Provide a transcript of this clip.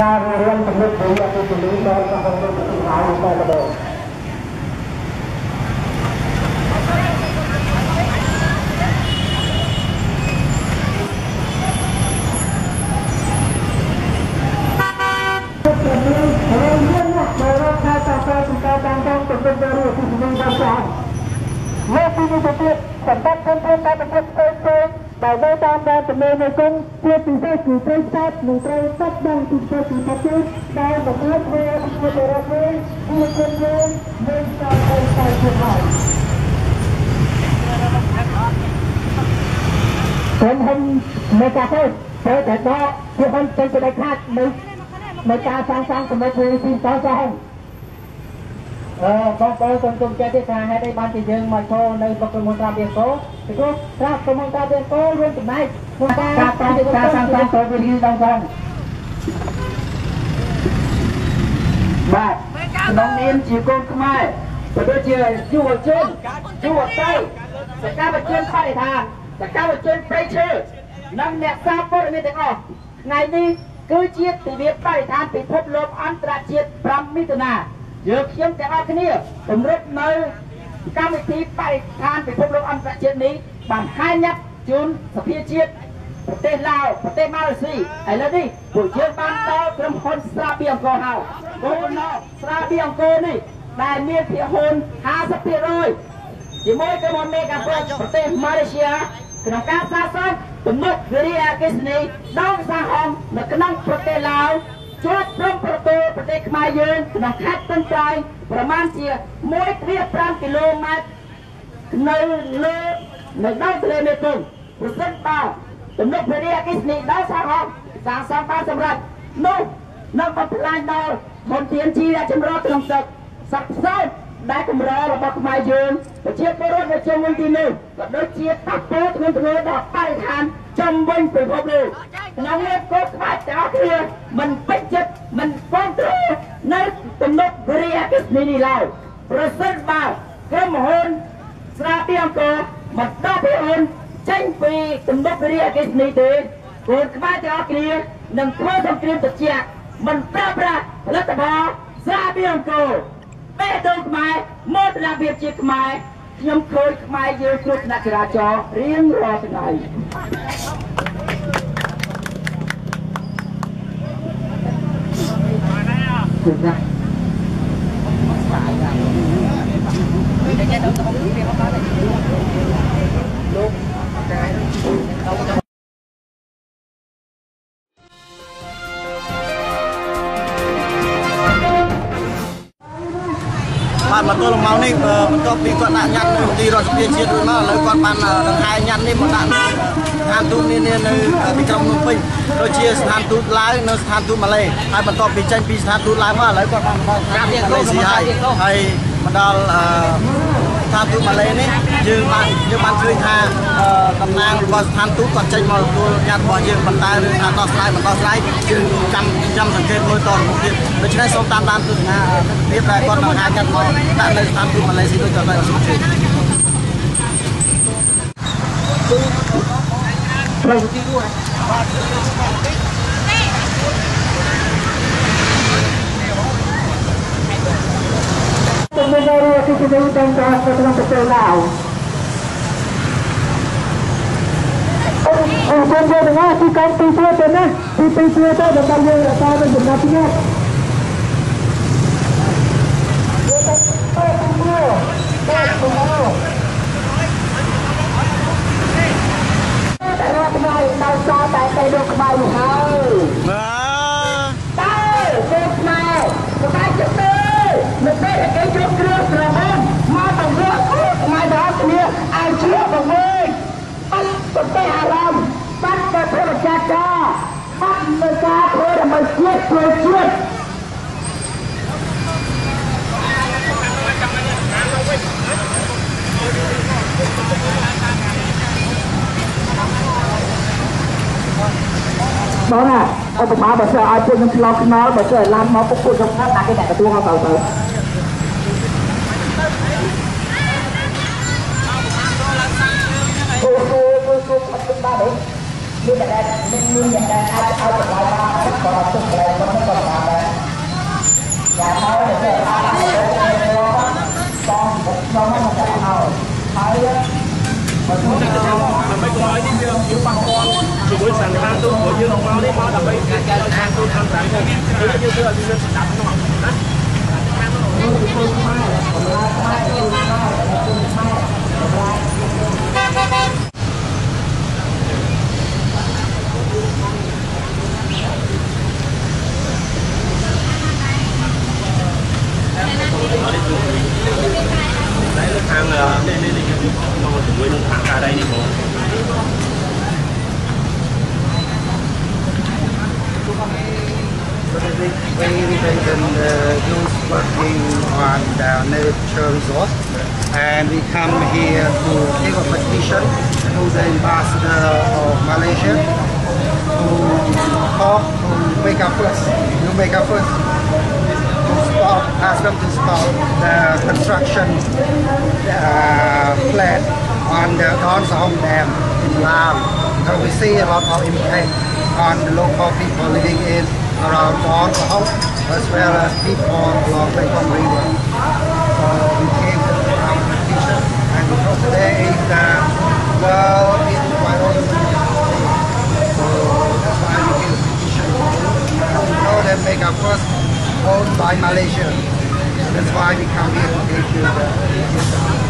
การเรียนสำนึกถึงอยากจะรู้ตอนจะคงจะติดหายอยู่ในระบบในกองเพื่อที่จะกู้ประชาชนในสัปดาห์ที่จะถึงนี้ได้ประกาศเรื่องที่จะรับเรื่องผู้คนในสังคมไทยคนทำในการพูดเพื่อแต่ก็ที่คนเป็นจะได้คาดในการสร้างสมัยที่สิ่งต่างๆบางคนคนจงใจที่จะให้ได้บางทียังมันโชว์ในบางคนมันทำเองก็ถูกครับคนมันทำเองก็เรื่องที่ไหนการสร้างตัวเป็นที่ต้องสร้างมาน้องเนียนจีโกนขึ้นมาประเดี๋ยวเจออยู่หัวเชิงอยู่หัวใต้แต่การประเชิญไปทางแต่การประเชิญไปเชื่อน้ำเนี่ยทราบว่าไม่ได้ออกในนี้คือเจี๊ยบตีเวียบไปทางปิดพบลมอันตรายเจี๊ยบพรำมิตรนาเยอะเยี่ยมแต่ออกที่นี่ผมรึเนื้อการวิธีไปทางปิดพบลมอันตรายเจี๊ยบนี้บางให้ยับจุนสเปียเชียประเทศลาวประเทศมาเลเซียไอ้เรื่องนี้ผู้เชี่ยวชาญเราเตรียมคนซาเบียงโกฮาวโกนอซาเบียงโกนี่ได้เมียที่ฮุน50%ที่มวยกระมวลเมกาเปิดประเทศมาเลเซียขณะการสะสมตุ่มเกลียกิสเน่ดองซาฮองในขณะประเทศลาวชดร่มประตูประเทศมาเยือนขณะขัดต้นใจประมาณเชียมวยเรียบ5 กิโลเมตรในเลือดในด้านทะเลเมตุนประเทศป่าตุ่มเกลียกิสเน่ดองซาฮองสางสามพันสำรับนุ่มนักบอลพลายดาวบนเตียนชีราชมรตลงศึกสักเส้นได้กำไรระบบมาเยือนเชียบรถในจงวันที่หนึ่งกับรถเชียบตักโป๊ะเงินเงินดอกใต้ฐานจมวิ่งไปพบเลยน้องเล็กก็ขาดจากเรือมันเป็นจัดมันฟ้องตัวในตุ่มเกลียกิสเน่นี่เราประเสริฐบ่าวกระมหนสระเบียงโกมัดตาเบียงเจ้งปีตุ่มเกลียกิสเน่ตีคนขมาจากเรียนนำข้อสำคัญตัดเชียกมันปราบราลัตบาซาเบียงโกเปิดตัวขมายมดระเบียบจีขมายยมเคยขมายยืนกรุบนักราชเรียงรอสนายถูกนะมาตัวลงเมานี่มันก็ปีก่อนน่ะยันเลยตีรถเบียร์เชียร์ด้วยมาเลยก่อนปันทั้งไทยยันนี่มันน่ะทางตู้นี่เนี่ยในปีกรมนุ่งปิ้งเราเชียร์สถานทูตลายในสถานทูตมาเลยไอ้มันก็ปีเช่นปีสถานทูตลายมาเลยก่อนปันมาเลยสีไทยไทยมันดัลสถานทูตมาเลยนี่ยืมมันซื้อทางตำนานก่อนสถานทูตก่อนเช่นมาตัวยันบ่อยืมมันตายหรือทางต่อสายมันต่อสายยืมจำสังเกตโดยตอนของเด็กเราใช้ส้มตามตัวนะเรียบร้อยก่อนมาหากันมาแต่เลยตามตัวมาเลยสิโดยตอนเราสุดที่เราสุดที่ด้วยต้องมีอะไรที่จะต้องการก็ต้องไปแล้วคนเยอะนะที่การตีเสื้อเต็มนะที่ตีเสื้อเต็มแบบการเยอะตายเป็นแบบนี้เนี่ยแต่เราทำไมเราซ้อมแต่ดูขบายอยู่เขาตายเด็กแม่ก็ตายจุดตีมันเป็นไอ้จุดเกลือกระมังมาต่างเกลือมาดามเนี่ยไอ้เชือกของมึงปัดไปหาลมปัดไปเพื่อจัดการปัดไปการเพื่อมาเช็ดตัวเช็ดน้องน่ะเอาไปมาแบบเสือเอาปืนมันลอกน้องแบบเสือล้านน้องปุ๊บปุ๊บตรงนั้นตาแค่ไหนกับตัวเขาเต๋อกูมาเป็นบ้าเลยดูแต่ได้มึงอย่างไรเอาไป Malaysia. That's why we come here to give you the